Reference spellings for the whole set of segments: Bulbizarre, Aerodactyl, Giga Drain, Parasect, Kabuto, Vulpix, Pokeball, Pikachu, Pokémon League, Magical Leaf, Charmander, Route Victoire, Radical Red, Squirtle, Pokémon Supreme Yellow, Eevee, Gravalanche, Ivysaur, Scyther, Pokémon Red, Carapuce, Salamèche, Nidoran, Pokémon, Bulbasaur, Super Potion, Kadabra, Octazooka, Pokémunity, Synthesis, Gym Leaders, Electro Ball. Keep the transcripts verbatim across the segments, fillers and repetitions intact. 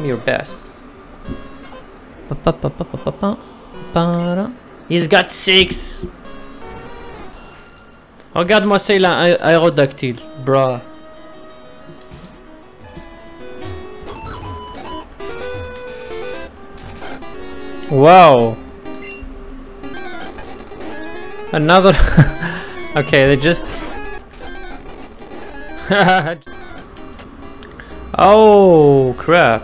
perform your best. He's got six. Regarde-moi ça, il a un aérodactyle, bruh. Wow. Another. Okay, they just. Oh crap.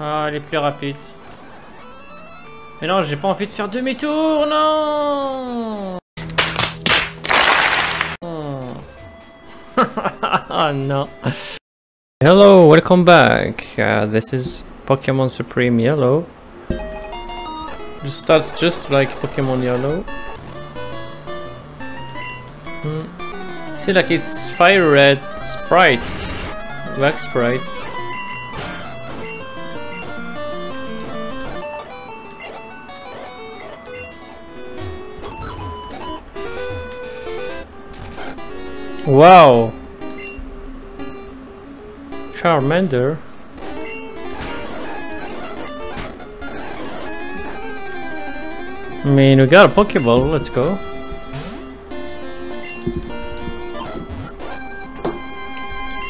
Ah, elle est plus rapide. Mais non, j'ai pas envie de faire demi-tour, non. Oh no. Hello, welcome back. Uh, this is Pokémon Supreme Yellow. It starts just like Pokémon Yellow. Mm. See, like it's fire red sprites, black sprite. Wow, Charmander. I mean, we got a Pokeball, let's go.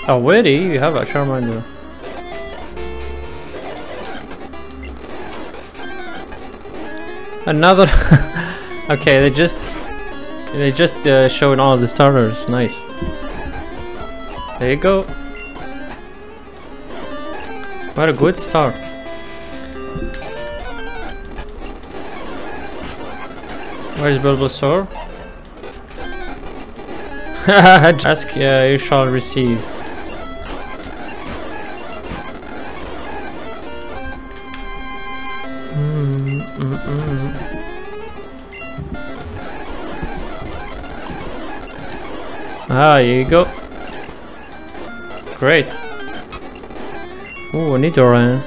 Already, you have a Charmander. Another. Okay, they just they just uh, showed all the starters. Nice. There you go. What a good start. Where's Bulbasaur? Ask, uh, you shall receive. Mm, mm, mm. Ah, here you go. Great. Oh, I need to run.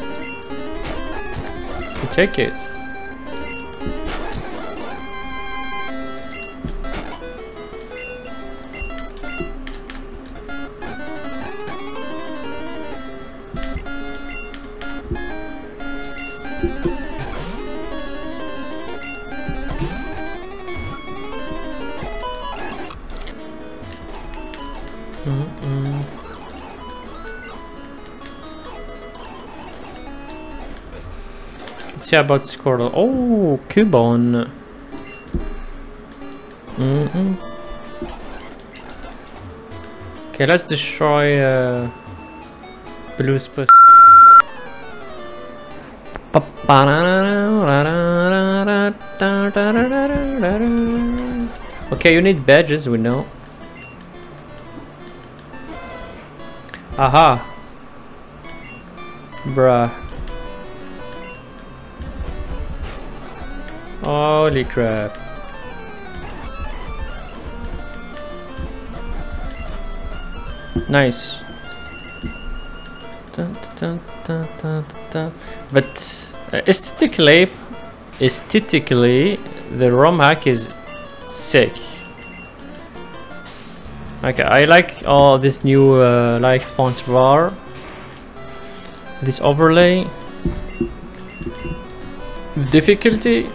You take it. Let's see about Squirtle. Oh, Cubone. Mm-hmm. Okay, let's destroy uh, Blue's pussy. Okay, you need badges, we know. Aha. Bruh. Holy crap. Nice. Dun, dun, dun, dun, dun. But uh, aesthetically, aesthetically, the ROM hack is sick. Okay, I like all this new uh, life points bar. This overlay. Difficulty.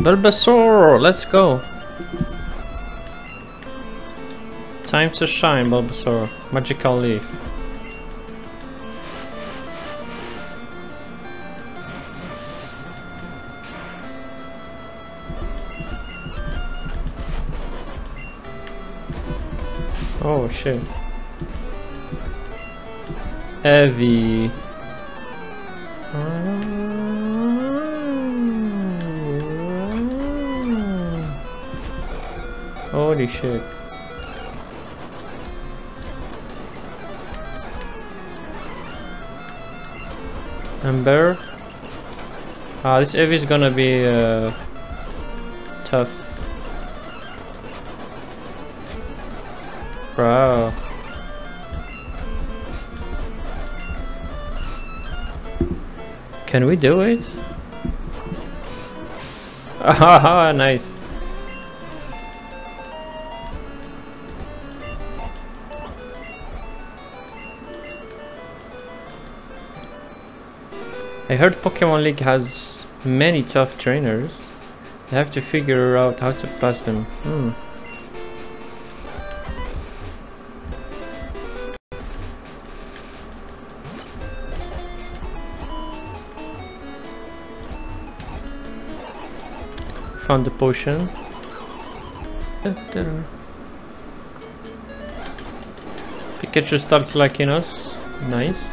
Bulbasaur, let's go. Time to shine, Bulbasaur. Magical Leaf. Oh shit. Heavy. Holy shit. Ember. Ah, this Eevee is gonna be uh, tough. Bro. Can we do it? Ah, nice. I heard Pokémon League has many tough trainers. I have to figure out how to pass them. Hmm. Found the potion. Pikachu starts liking us. Nice.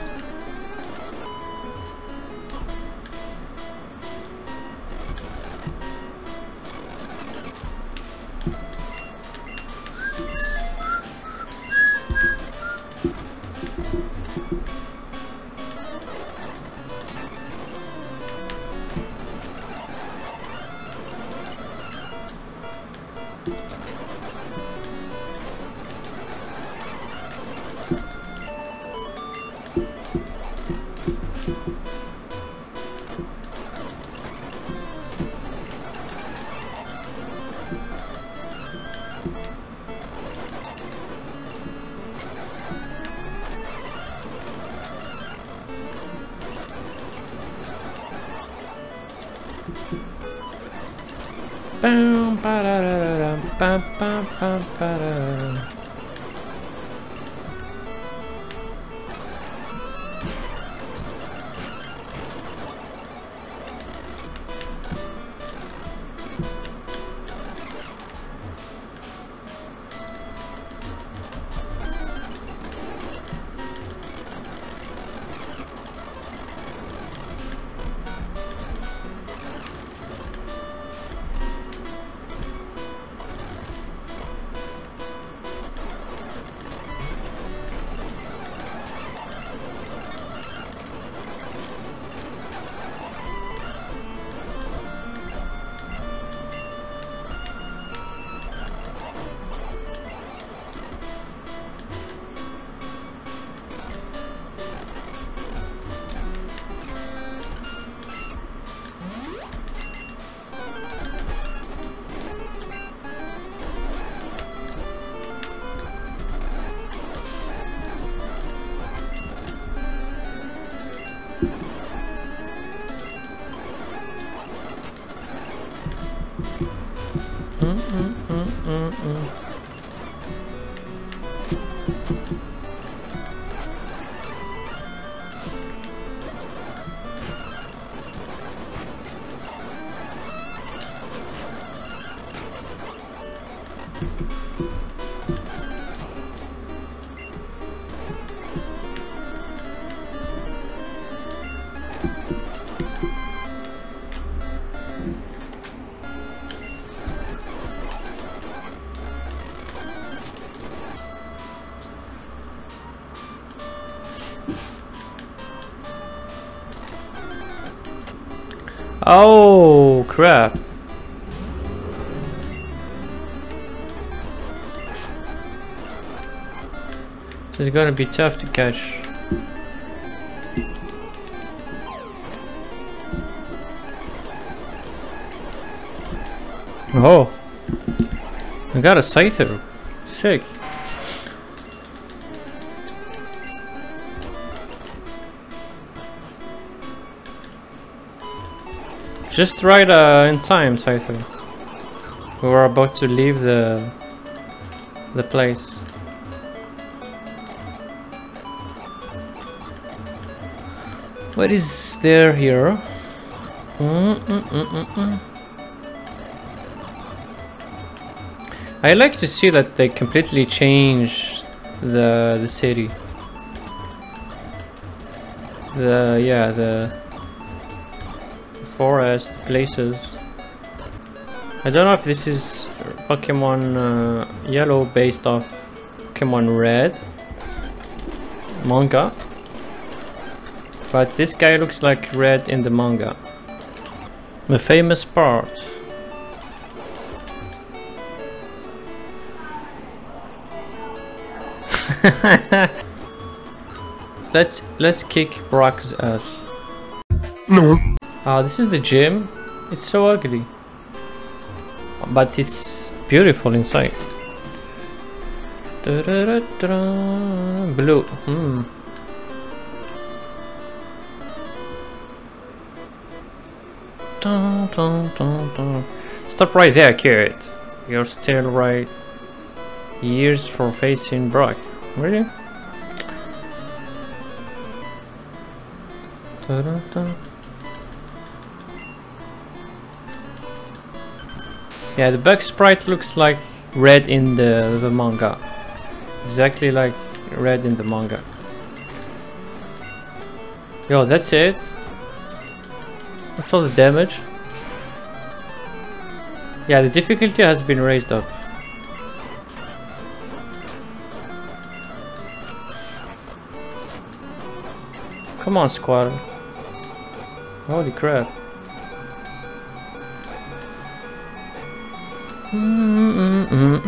Oh crap. This is gonna be tough to catch. Oh, I got a Scyther. Sick. Just right uh, in time, Scyther. We were about to leave the the place. What is there here? Mm -mm -mm -mm -mm. I like to see that they completely changed the the city. The yeah the. Forest places. I don't know if this is Pokemon uh, Yellow based off Pokemon Red manga, but this guy looks like Red in the manga. The famous part. let's let's kick Brock's ass. No. Ah, this is the gym. It's so ugly. But it's beautiful inside. Blue. Hmm. Dun, dun, dun, dun. Stop right there, kid. You're still right. Years for facing Brock. Really? Dun, dun, dun. Yeah, the bug sprite looks like Red in the, the manga. Exactly like Red in the manga. Yo, that's it. That's all the damage. Yeah, the difficulty has been raised up. Come on, squad. Holy crap. Mm, mm, mm, mm, mm.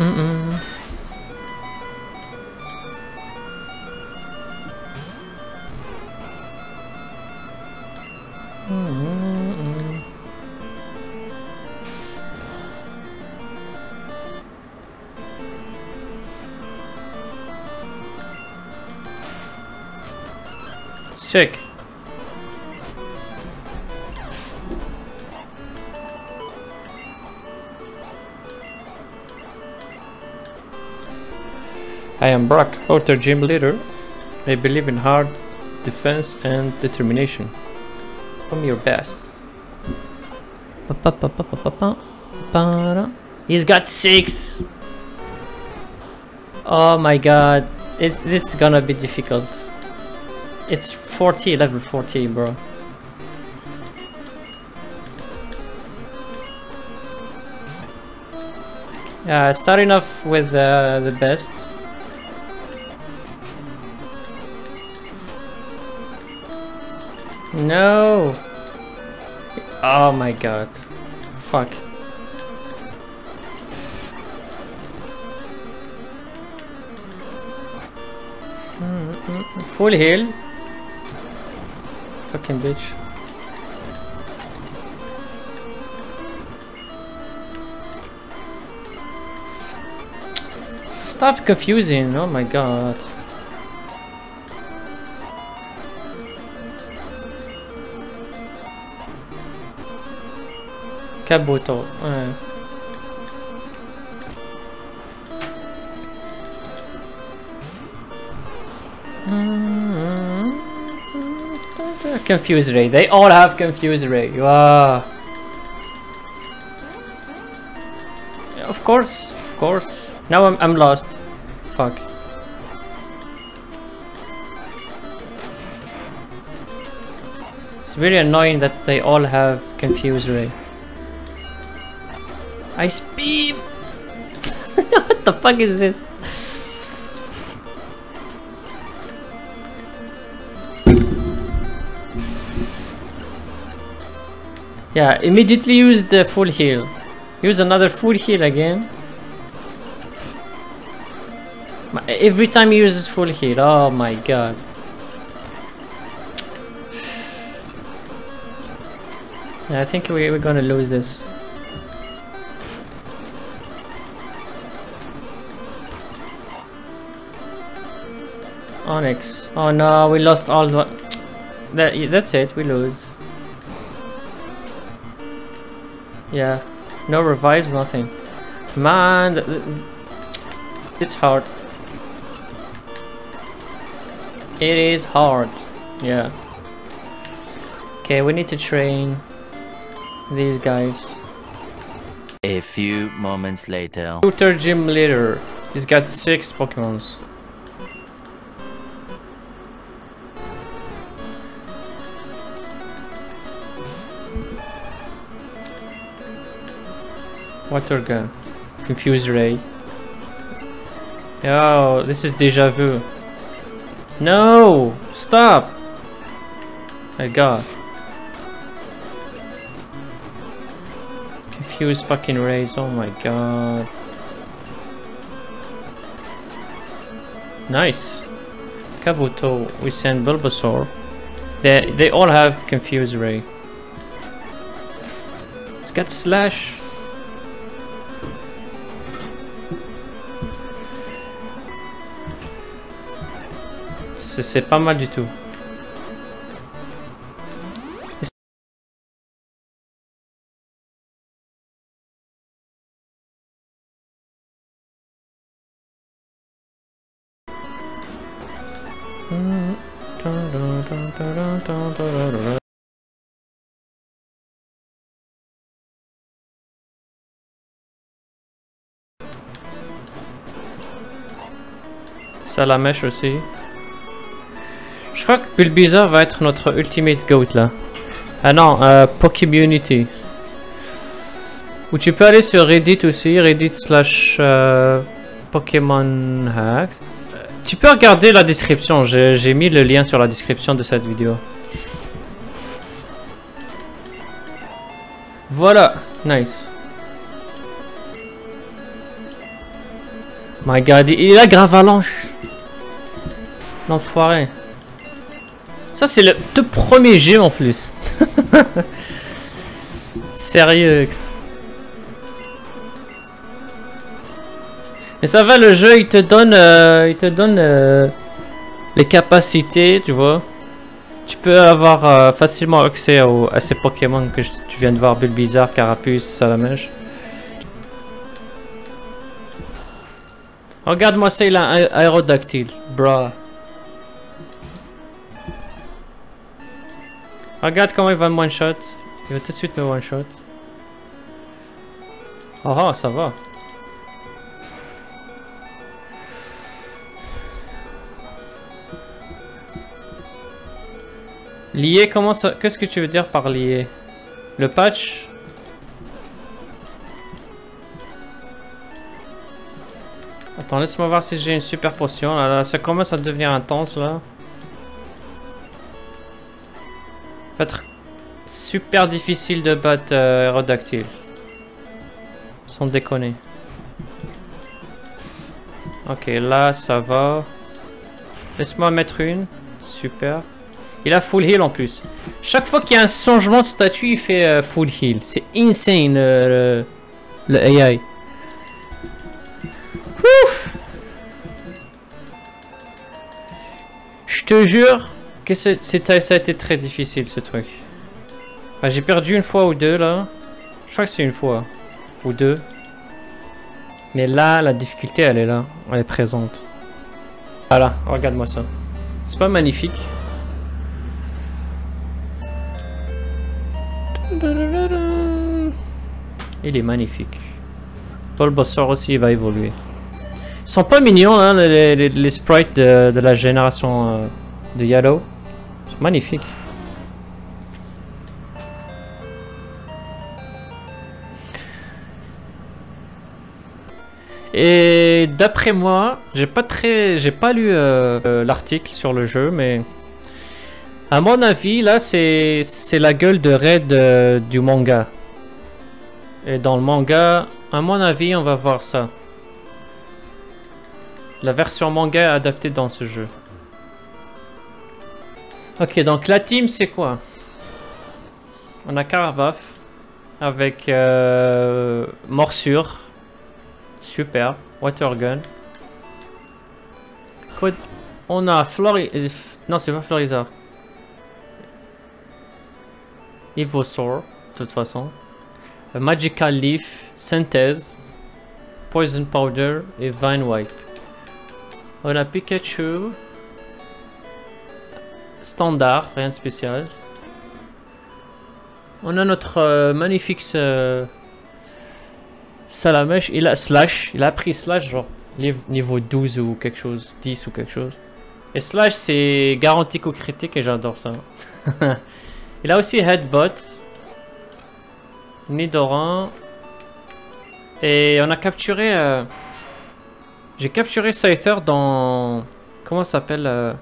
Mm, mm, mm. Sick. I am Brock, Outer Gym Leader. I believe in hard defense and determination. Come your best. He's got six! Oh my god. It's, this is gonna be difficult. It's forty, level forty, bro. Yeah, starting off with uh, the best. No! Oh my god. Fuck. Mm-hmm. Full heal. Fucking bitch. Stop confusing. Oh my god. Kabuto, ouais. Confuse Ray, they all have Confuse Ray. Wow. Yeah, of course, of course. Now I'm, I'm lost. Fuck. It's really annoying that they all have Confuse Ray. Ice beam! What the fuck is this? Yeah, immediately use the full heal. Use another full heal again. Every time he uses full heal, oh my god. Yeah, I think we, we're gonna lose this. Onyx. Oh no, we lost all the... That, that's it, we lose. Yeah. No revives, nothing. Man, it's hard. It is hard. Yeah. Okay, we need to train these guys. A few moments later. Shooter Gym Leader. He's got six Pokémons. Water gun, Confuse Ray. Oh, this is déjà vu. No, stop! My God. Confuse fucking rays. Oh my God. Nice. Kabuto. We send Bulbasaur. They they all have Confuse Ray. It's got Slash. C'est pas mal du tout. Ça la mèche aussi. Je crois que Bulbizarre va être notre ultimate goat là. Ah non, euh, Pokémunity. Ou tu peux aller sur Reddit aussi, Reddit slash euh, Pokémon Hacks. Tu peux regarder la description, j'ai mis le lien sur la description de cette vidéo. Voilà, nice. My god, il a Gravalanche. L'enfoiré. Ça c'est le tout premier jeu en plus. Sérieux. Mais ça va, le jeu il te donne euh, il te donne euh, les capacités, tu vois. Tu peux avoir euh, facilement accès au, à ces Pokémon que je, tu viens de voir, Bulbizarre, Carapuce, Salamèche. Regarde-moi ça, il a un aérodactyle, bro. Regarde comment il va me one-shot. Il va tout de suite me one-shot. Oh, oh, ça va. Lié, comment ça... Qu'est-ce que tu veux dire par lié? Le patch? Attends, laisse-moi voir si j'ai une super potion. Là, là, ça commence à devenir intense, là. Ça va être super difficile de battre euh, Aerodactyl. Sans déconner. Ok, là, ça va. Laisse-moi mettre une. Super. Il a full heal en plus. Chaque fois qu'il y a un changement de statut, il fait euh, full heal. C'est insane euh, le, le A I. Je te jure que c'est, c'est, ça a été très difficile ce truc. Enfin, j'ai perdu une fois ou deux là. Je crois que c'est une fois ou deux. Mais là, la difficulté, elle est là. Elle est présente. Voilà, regarde-moi ça. C'est pas magnifique? Il est magnifique. Bulbasaur aussi, il va évoluer. Ils sont pas mignons, hein, les, les, les sprites de, de la génération euh, de Yellow. C'est magnifique. Et d'après moi, j'ai pas très, j'ai pas lu euh, l'article sur le jeu, mais à mon avis, là, c'est la gueule de Red euh, du manga. Et dans le manga, à mon avis, on va voir ça. La version manga est adaptée dans ce jeu. Ok, donc la team, c'est quoi? On a Karabaf avec euh, Morsure. Super. Water Gun. On a Flori... Non, c'est pas Florizard. Ivysaur, de toute façon. Magical Leaf, Synthesis, Poison Powder et Vine Wipe. On a Pikachu. Standard, rien de spécial. On a notre euh, magnifique euh, Salamèche. Il a Slash. Il a pris Slash genre niveau douze ou quelque chose. dix ou quelque chose. Et Slash c'est garanti coup critique et j'adore ça. Il a aussi Headbutt, Nidoran, et on a capturé... Euh, j'ai capturé Scyther dans... Comment ça s'appelle euh,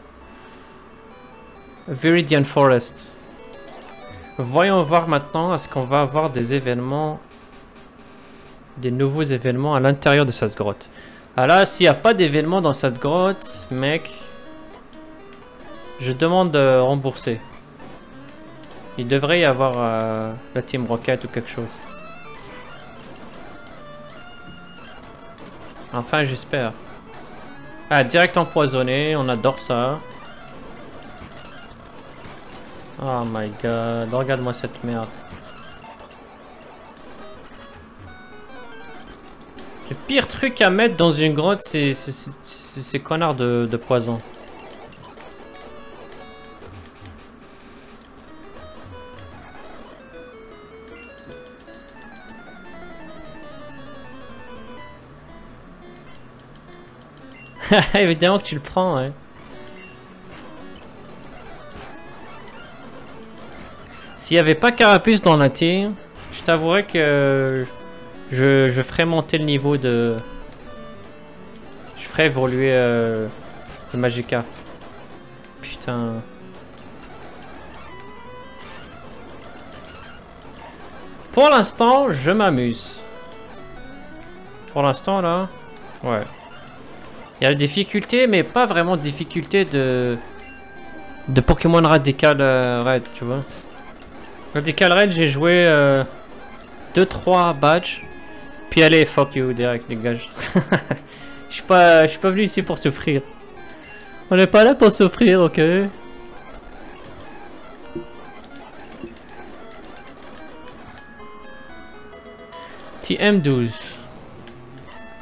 Viridian Forest. Voyons voir maintenant, est-ce qu'on va avoir des événements... Des nouveaux événements à l'intérieur de cette grotte. Ah là, s'il n'y a pas d'événements dans cette grotte, mec... Je demande de rembourser. Il devrait y avoir euh, la Team Rocket ou quelque chose. Enfin, j'espère. Ah, direct empoisonné, on adore ça. Oh my god, regarde-moi cette merde. Le pire truc à mettre dans une grotte, c'est ces connards de, de poison. Évidemment que tu le prends, ouais. S'il n'y avait pas Carapuce dans la team, je t'avouerais que je, je ferais monter le niveau de... Je ferais évoluer euh, le Magica. Putain... Pour l'instant, je m'amuse. Pour l'instant, là... Ouais. Il y a des difficultés, mais pas vraiment difficulté de de Pokémon Radical euh, Red, tu vois. Radical Red, j'ai joué euh, deux trois badges, puis allez, fuck you, direct, dégage. Je suis pas, je suis pas venu ici pour souffrir. On n'est pas là pour souffrir, ok. T M douze.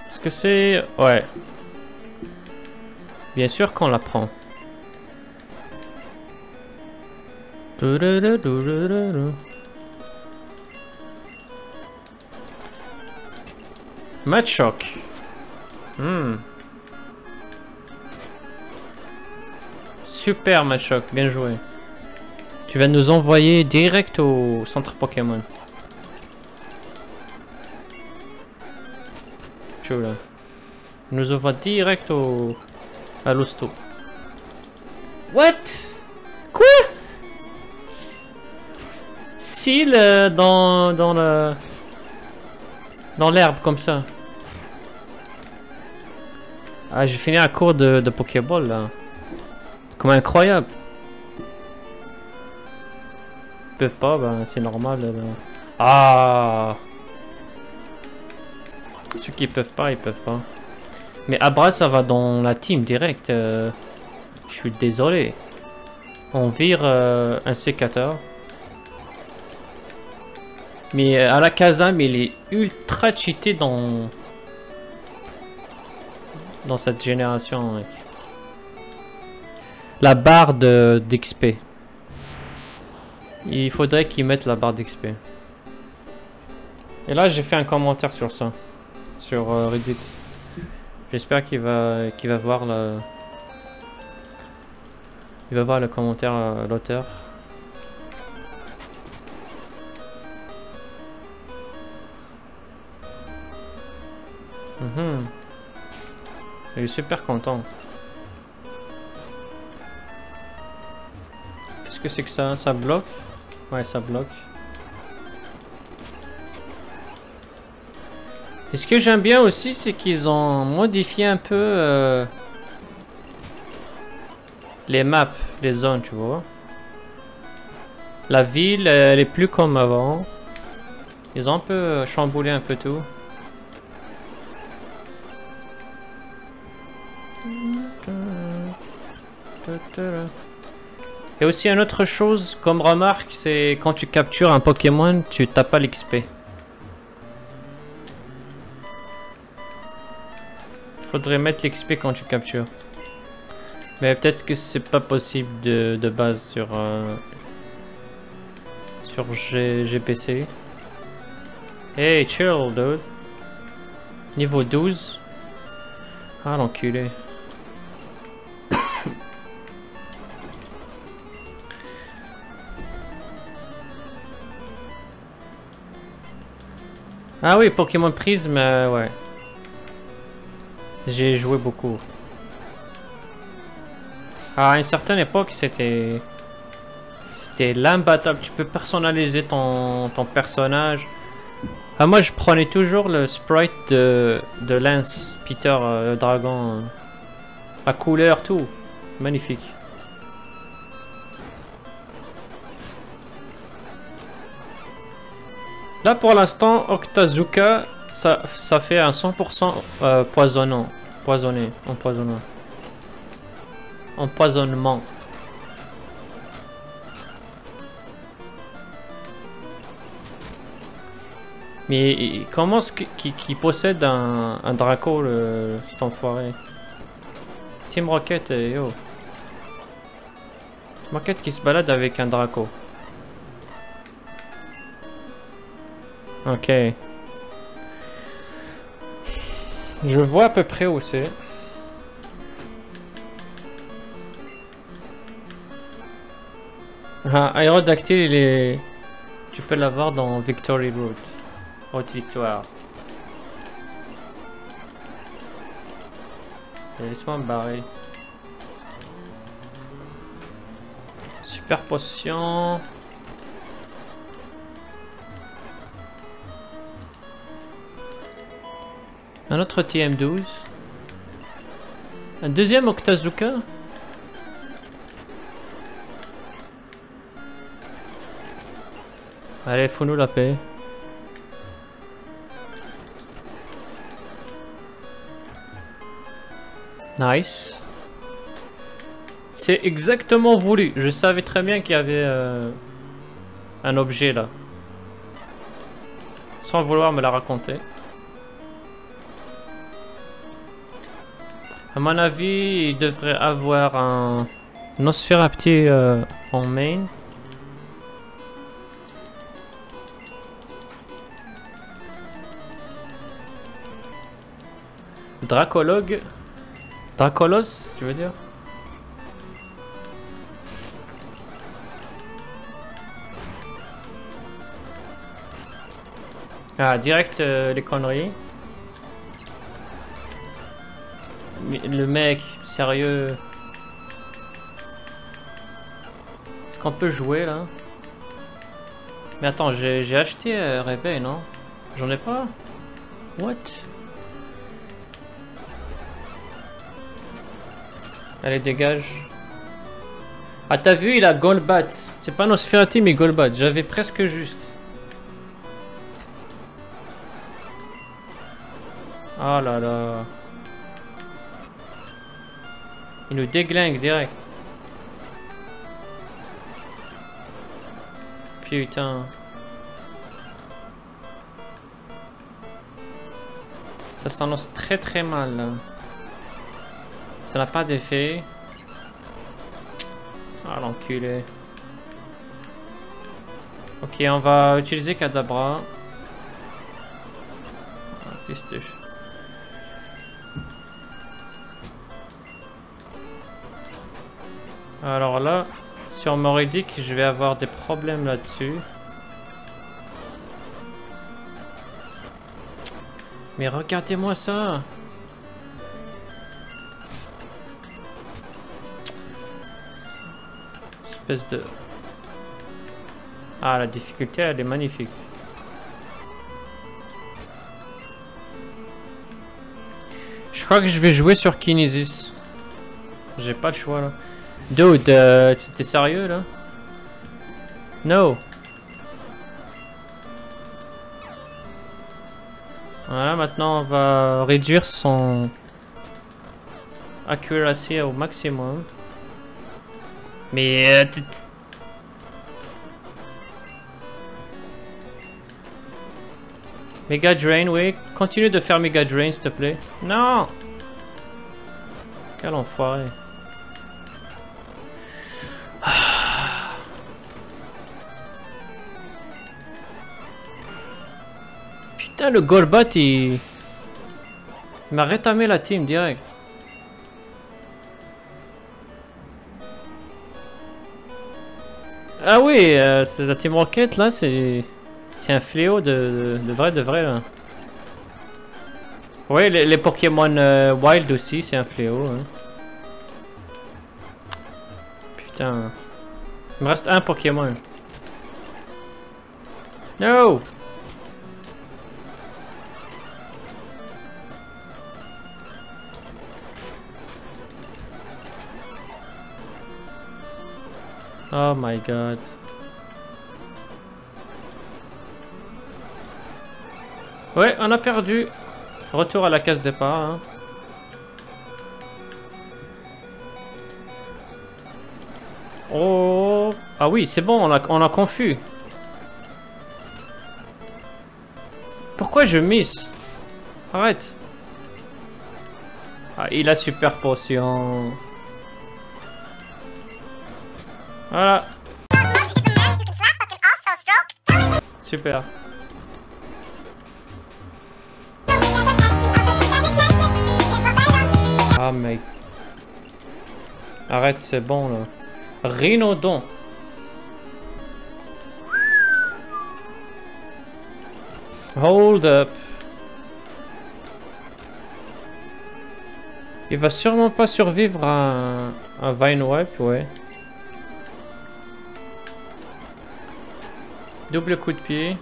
Est-ce que c'est... Ouais. Bien sûr qu'on la prend. Matchok. Hmm. Super Matchok, bien joué. Tu vas nous envoyer direct au centre Pokémon. Chula. Nous envoie direct au... à l'hosto. What? Quoi? Si le, dans dans le dans l'herbe comme ça. Ah, j'ai fini un cours de, de Pokéball là. Comme incroyable. Ils peuvent pas, ben c'est normal. Ben. Ah. Ceux qui peuvent pas, ils peuvent pas. Mais Abra, ça va dans la team direct. Euh, je suis désolé. On vire euh, un sécateur. Mais euh, à la Kazam, il est ultra cheaté dans dans cette génération. Mec. La barre de d'X P. Il faudrait qu'ils mettent la barre d'X P. Et là, j'ai fait un commentaire sur ça, sur euh, Reddit. J'espère qu'il va qu'il va voir le il va voir le commentaire l'auteur. Mm-hmm. Il est super content. Qu'est-ce que c'est que ça? Ça bloque? Ouais, ça bloque. Et ce que j'aime bien aussi, c'est qu'ils ont modifié un peu euh, les maps, les zones, tu vois. La ville, elle est plus comme avant. Ils ont un peu chamboulé un peu tout. Et aussi une autre chose comme remarque, c'est quand tu captures un Pokémon, tu tapes pas l'X P. Faudrait mettre l'X P quand tu captures. Mais peut-être que c'est pas possible de, de base sur euh, sur G, G P C. Hey, chill, dude. Niveau douze. Ah, l'enculé. Ah oui, Pokémon Prism, euh, ouais. J'ai joué beaucoup. À une certaine époque, c'était... C'était l'imbattable. Tu peux personnaliser ton, ton personnage. Ah, moi, je prenais toujours le sprite de, de Lance, Peter, euh, le dragon. Euh, la couleur, tout. Magnifique. Là pour l'instant, Octazooka, ça, ça fait un cent pour cent euh, poisonnant. Poisonné, empoisonnant. Empoisonnement. Mais comment est-ce qu'il qu possède un, un Draco, le, cet enfoiré? Team Rocket, yo. Team Rocket qui se balade avec un Draco. Ok. Je vois à peu près où c'est. Ah, Aérodactyle, il est... Tu peux l'avoir dans Victory Road. Route Victoire. Laisse-moi me barrer. Super Potion. Un autre T M douze. Un deuxième Octazooka. Allez, fous-nous la paix. Nice. C'est exactement voulu. Je savais très bien qu'il y avait euh, un objet là. Sans vouloir me la raconter. À mon avis, il devrait avoir un Nosferapti euh, en main. Dracologue. Dracolos, tu veux dire? Ah, direct euh, les conneries. Le mec, sérieux. Est-ce qu'on peut jouer là? Mais attends, j'ai acheté euh, Réveil, non? J'en ai pas? What? Allez, dégage. Ah, t'as vu, il a Golbat. C'est pas Nosferati, mais Golbat. J'avais presque juste. Ah là là. Il nous déglingue direct. Putain. Ça s'annonce très très mal là. Ça n'a pas d'effet. Ah l'enculé. Ok, on va utiliser Kadabra. Ah, fils de ch... Alors là, sur mon Radic, je vais avoir des problèmes là-dessus. Mais regardez-moi ça! Espèce de... Ah, la difficulté, elle est magnifique. Je crois que je vais jouer sur Kinesis. J'ai pas le choix là. Dude, euh, t'es sérieux là? No! Voilà, maintenant on va réduire son accuracy au maximum. Mais euh, t -t Giga Drain, oui. Continue de faire Giga Drain, s'il te plaît. Non! Quel enfoiré. Putain, le Golbat, il, il m'a rétamé la team direct. Ah oui, euh, c'est la team Rocket là, c'est un fléau de, de, de vrai, de vrai là. Oui, les, les Pokémon euh, Wild aussi, c'est un fléau. Hein. Putain, il me reste un Pokémon. No! Oh my god. Ouais, on a perdu. Retour à la case départ. Hein. Oh. Ah oui, c'est bon, on a, on a confus. Pourquoi je miss? Arrête. Ah, il a super potion. Voilà. Super. Ah mec. Arrête, c'est bon là. Rhinodon. Hold up. Il va sûrement pas survivre à un, un Vine-Wipe, ouais. Double coup de pied.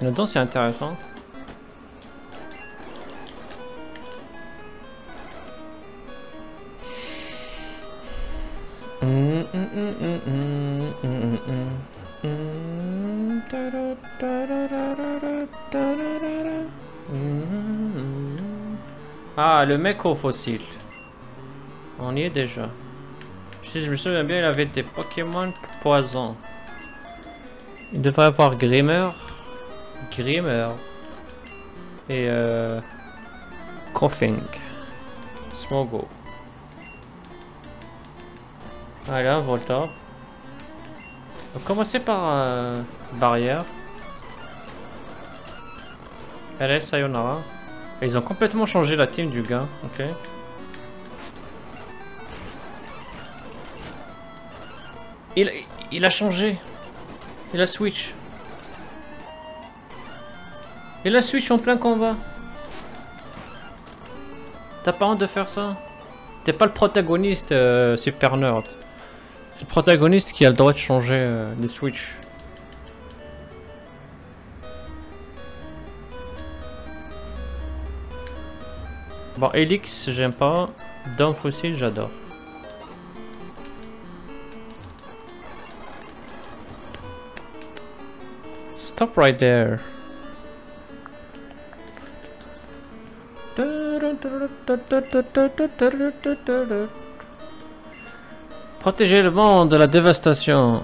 Rhinodon, c'est intéressant. Ah, le mec au fossile. On y est déjà. Si je me souviens bien, il avait des Pokémon poison. Il devrait avoir Grimer. Grimer. Et euh... Coughing. Smogo. Allez, un Volta. On va commencer par euh, Barrière. Allez, sayonara. Ils ont complètement changé la team du gars, ok. Il, il a changé. Il a switch. Il a switch en plein combat. T'as pas honte de faire ça? T'es pas le protagoniste euh, super nerd. C'est le protagoniste qui a le droit de changer euh, de switch. Bon, Elix, j'aime pas. Dame fossile, j'adore. Stop right there. Protéger le monde de la dévastation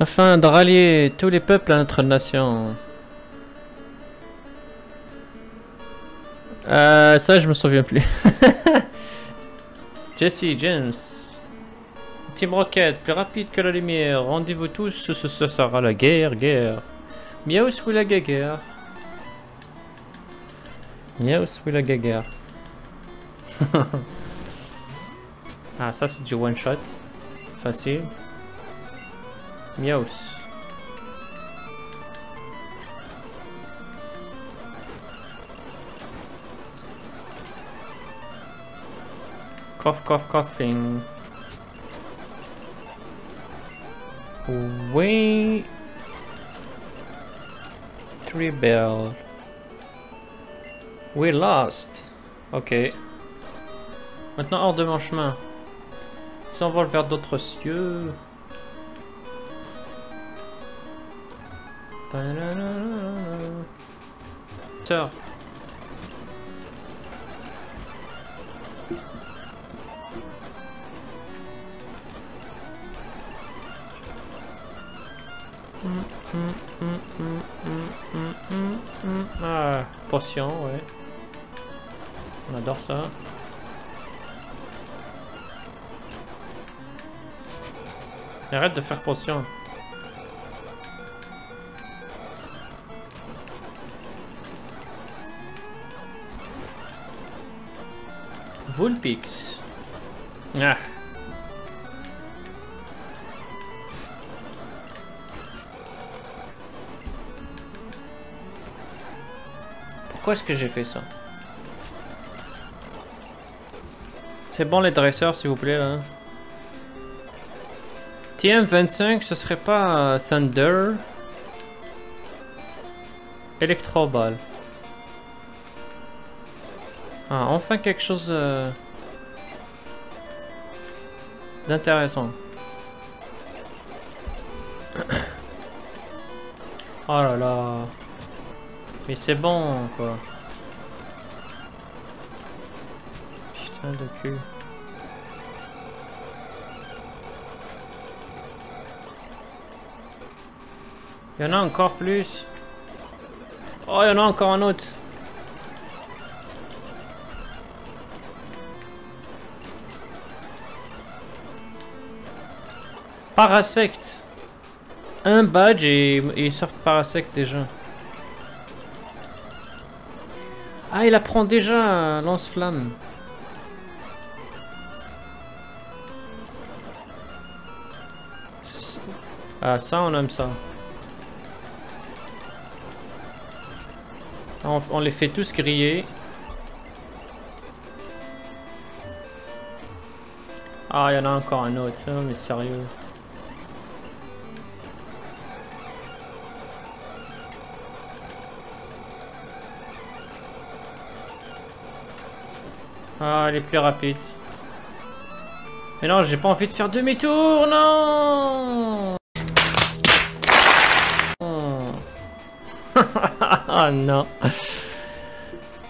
afin de rallier tous les peuples à notre nation. Euh, ça je me souviens plus. Jesse, James. Team Rocket, plus rapide que la lumière. Rendez-vous tous, ce, ce, ce sera la guerre, guerre. Miaus ou la guerre. Miaus ou la guerre. Ah, ça c'est du one shot. Facile. Miaus. Cough, cough, coughing. Oui. Three bell. We lost. Ok. Maintenant hors de mon chemin. Si on vole vers d'autres cieux. Sœur. Mm, mm, mm, mm, mm, mm, mm. Ah, potion, ouais. On adore ça. Arrête de faire potion. Vulpix. Ah. Pourquoi est-ce que j'ai fait ça? C'est bon les dresseurs s'il vous plaît là. T M vingt-cinq, ce serait pas euh, Thunder. Electro Ball. Ah, enfin quelque chose... Euh... d'intéressant. Oh là là. Mais c'est bon quoi. Putain de cul. Il y en a encore plus. Oh, il y en a encore un autre. Parasect. Un badge et, et il sort Parasect déjà. Ah, il apprend déjà lance-flamme. Ah, ça on aime ça. On, on les fait tous griller. Ah, il y en a encore un autre, hein, mais sérieux. Ah, elle est plus rapide. Mais non, j'ai pas envie de faire demi-tour, non. Oh. Ah non.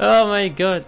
Oh my god.